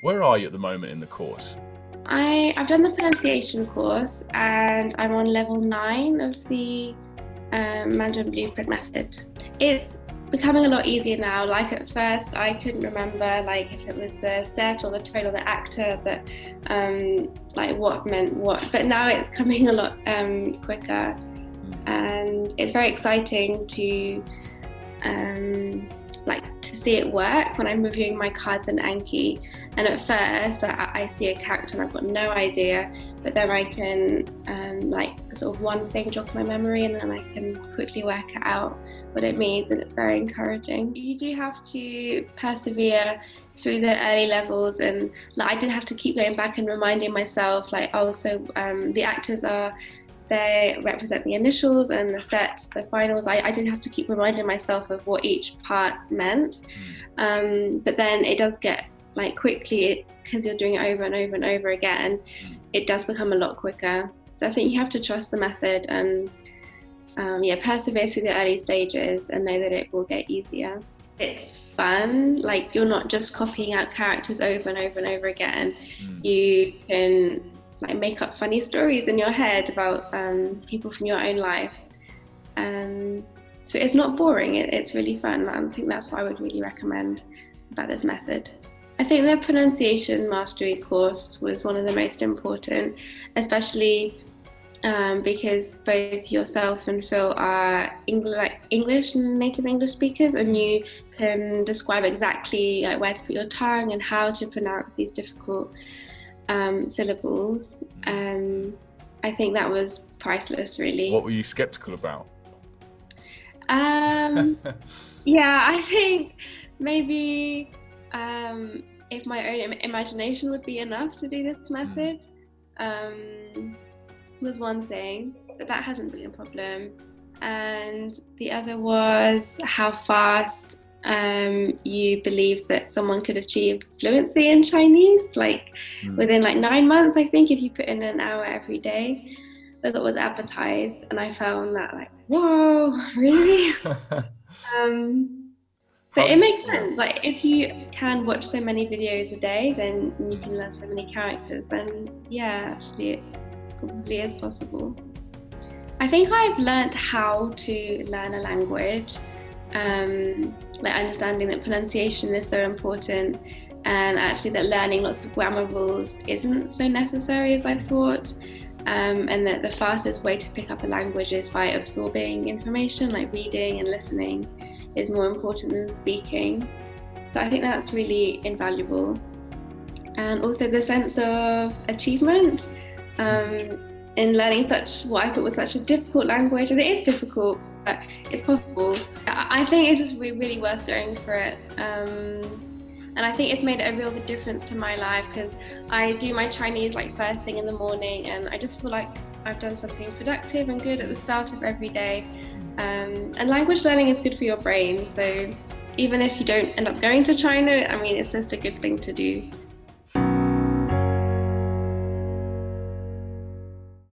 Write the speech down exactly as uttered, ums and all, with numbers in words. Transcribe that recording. Where are you at the moment in the course? I, I've done the pronunciation course and I'm on level nine of the um, Mandarin Blueprint Method. It's becoming a lot easier now. Like at first I couldn't remember like if it was the set or the tone or the actor that um, like what meant what, but now it's coming a lot um, quicker and it's very exciting to um, like to see it work when I'm reviewing my cards in Anki. And at first I, I see a character and I've got no idea, but then I can um, like sort of one thing jog my memory and then I can quickly work it out what it means, and it's very encouraging. You do have to persevere through the early levels, and like, I did have to keep going back and reminding myself like oh so um, the actors are they represent the initials and the sets, the finals. I, I did have to keep reminding myself of what each part meant, um, but then it does get like quickly, because you're doing it over and over and over again, it does become a lot quicker. So I think you have to trust the method and um, yeah, persevere through the early stages and know that it will get easier. It's fun, like you're not just copying out characters over and over and over again. Mm. You can like make up funny stories in your head about um, people from your own life. Um, so it's not boring, it, it's really fun. I think that's what I would really recommend about this method. I think the Pronunciation Mastery course was one of the most important, especially um, because both yourself and Phil are Engl like English and native English speakers, and you can describe exactly like, where to put your tongue and how to pronounce these difficult Um, syllables. Um, I think that was priceless, really. What were you sceptical about? Um, yeah, I think maybe um, if my own imagination would be enough to do this method um, was one thing, but that hasn't been a problem. And the other was how fast Um, you believed that someone could achieve fluency in Chinese, like mm. within like nine months, I think, if you put in an hour every day, as it was advertised. And I found that like, whoa, really? um, but it makes sense. Like if you can watch so many videos a day, then you can learn so many characters. Then yeah, actually, it probably is possible. I think I've learnt how to learn a language. Um, like understanding that pronunciation is so important, and actually that learning lots of grammar rules isn't so necessary as I thought, um, and that the fastest way to pick up a language is by absorbing information, like reading and listening is more important than speaking. So I think that's really invaluable. And also the sense of achievement um, in learning such what I thought was such a difficult language, and it is difficult, but it's possible. I think it's just really, really worth going for it, um, and I think it's made a real difference to my life, because I do my Chinese like first thing in the morning, and I just feel like I've done something productive and good at the start of every day, um, and language learning is good for your brain, so even if you don't end up going to China, I mean it's just a good thing to do.